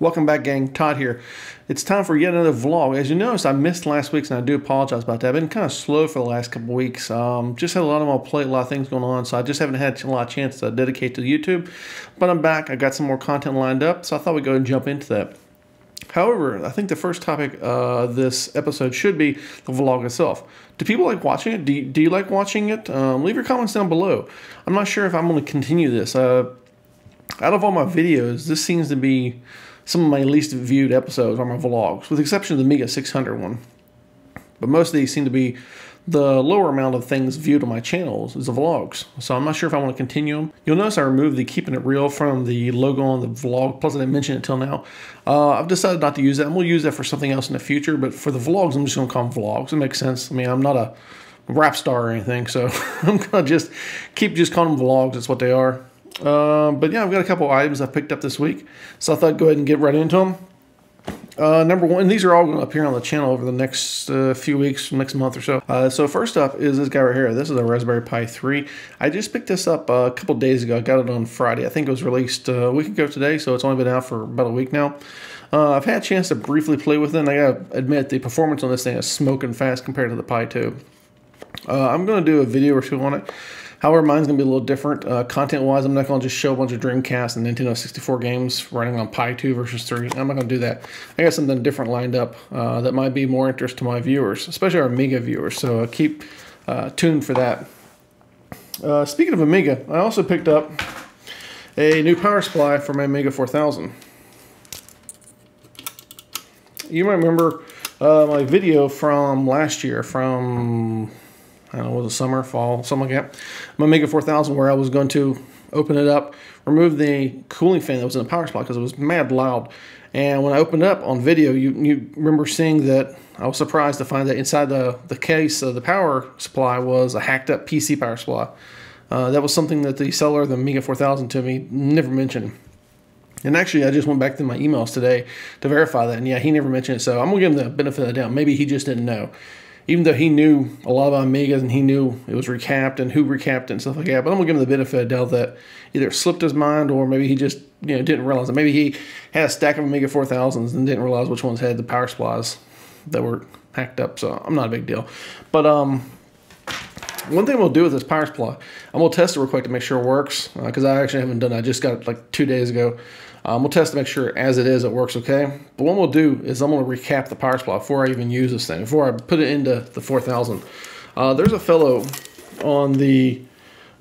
Welcome back, gang. Todd here. It's time for yet another vlog. As you noticed, I missed last week's, and I do apologize about that. I've been kind of slow for the last couple weeks. Just had a lot on my plate, a lot of things going on, so I just haven't had a lot of chance to dedicate to YouTube. But I'm back. I got some more content lined up, so I thought we'd go and jump into that. However, I think the first topic this episode should be the vlog itself. Do people like watching it? Do you like watching it? Leave your comments down below. I'm not sure if I'm going to continue this. Out of all my videos, this seems to be some of my least viewed episodes on my vlogs, with the exception of the Amiga 600 one. But most of these seem to be the lower amount of things viewed on my channels is the vlogs. So I'm not sure if I want to continue them. You'll notice I removed the keeping it real from the logo on the vlog. Plus I didn't mention it till now. I've decided not to use that, and we'll use that for something else in the future. But for the vlogs, I'm just going to call them vlogs. It makes sense. I mean, I'm not a rap star or anything, so I'm going to just keep just calling them vlogs. That's what they are. But yeah, I've got a couple items I picked up this week, so I thought I'd go ahead and get right into them. Number one, these are all going to appear on the channel over the next few weeks, next month or so. So first up is this guy right here. This is a Raspberry Pi 3. I just picked this up a couple days ago. I got it on Friday. I think it was released a week ago today, so it's only been out for about a week now. I've had a chance to briefly play with it, and I got to admit the performance on this thing is smoking fast compared to the Pi 2. I'm going to do a video or two on it. However, mine's going to be a little different. Content-wise, I'm not going to just show a bunch of Dreamcast and Nintendo 64 games running on Pi 2 versus 3. I'm not going to do that. I got something different lined up that might be more interest to my viewers, especially our Amiga viewers, so keep tuned for that. Speaking of Amiga, I also picked up a new power supply for my Amiga 4000. You might remember my video from last year, from... I don't know, was it summer, fall, something like that. My Amiga 4000, where I was going to open it up, remove the cooling fan that was in the power supply because it was mad loud. And when I opened it up on video, you remember seeing that I was surprised to find that inside the case of the power supply was a hacked up PC power supply. That was something that the seller of the Amiga 4000 to me never mentioned. And actually, I just went back through my emails today to verify that. And yeah, he never mentioned it, so I'm going to give him the benefit of the doubt. Maybe he just didn't know. Even though he knew a lot about Amigas and he knew it was recapped and who recapped it and stuff like that. But I'm going to give him the benefit of the doubt that either slipped his mind or maybe he just didn't realize it. Maybe he had a stack of Amiga 4000s and didn't realize which ones had the power supplies that were hacked up. So I'm not a big deal. But one thing we'll do with this power supply, I'm going to test it real quick to make sure it works. Because I actually haven't done it. I just got it like 2 days ago. We'll test to make sure as it is it works okay. But what we'll do is I'm going to recap the power supply before I even use this thing, before I put it into the 4000. There's a fellow on the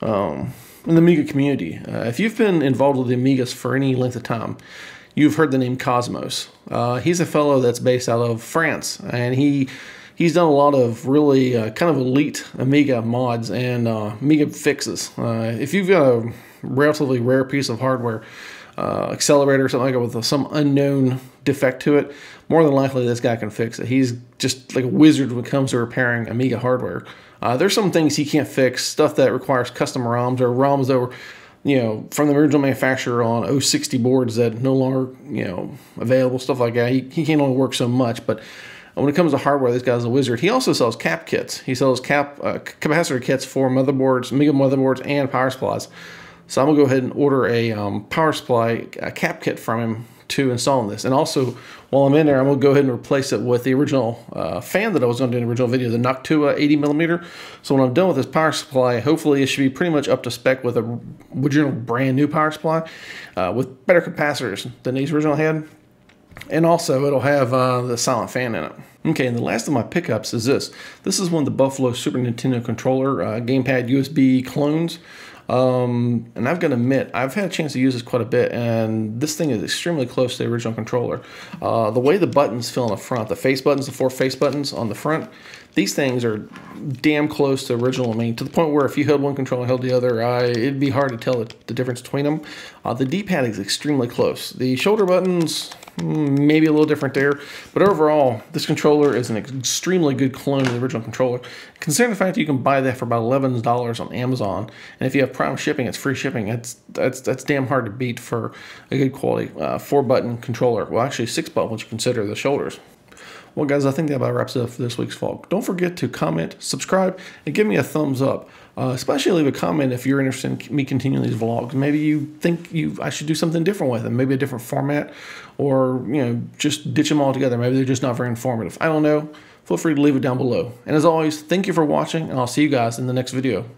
in the Amiga community. If you've been involved with the Amigas for any length of time, you've heard the name Cosmos. He's a fellow that's based out of France, and he's done a lot of really kind of elite Amiga mods and Amiga fixes. If you've got a relatively rare piece of hardware, accelerator or something like that with some unknown defect to it, more than likely this guy can fix it. He's just like a wizard when it comes to repairing Amiga hardware. There's some things he can't fix, stuff that requires custom ROMs or ROMs that were, from the original manufacturer on 060 boards that no longer, available, stuff like that. He can only work so much, but when it comes to hardware, this guy's a wizard. He also sells cap kits. He sells capacitor kits for motherboards, Amiga motherboards, and power supplies. So I'm going to go ahead and order a power supply, a cap kit from him to install this. And also, while I'm in there, I'm going to go ahead and replace it with the original fan that I was going to do in the original video, the Noctua 80mm. So when I'm done with this power supply, hopefully it should be pretty much up to spec with a original brand new power supply with better capacitors than these original had. And also, it'll have the silent fan in it. Okay, and the last of my pickups is this. This is one of the Buffalo Super Nintendo controller gamepad USB clones. And I've got to admit, I've had a chance to use this quite a bit, and this thing is extremely close to the original controller. The way the buttons feel in the front, the face buttons, the four face buttons on the front, these things are damn close to the original. I mean, to the point where if you held one controller and held the other, it'd be hard to tell the difference between them. The D-pad is extremely close. The shoulder buttons, maybe a little different there, but overall, this controller is an extremely good clone of the original controller, considering the fact that you can buy that for about $11 on Amazon, and if you have Prime shipping, it's free shipping. That's damn hard to beat for a good quality 4-button controller. Well, actually 6-button once you consider the shoulders. Well, guys, I think that about wraps it up for this week's vlog. Don't forget to comment, subscribe, and give me a thumbs up. Especially leave a comment if you're interested in me continuing these vlogs. Maybe you think I should do something different with them, maybe a different format, or just ditch them all together. Maybe they're just not very informative. I don't know. Feel free to leave it down below. And as always, thank you for watching, and I'll see you guys in the next video.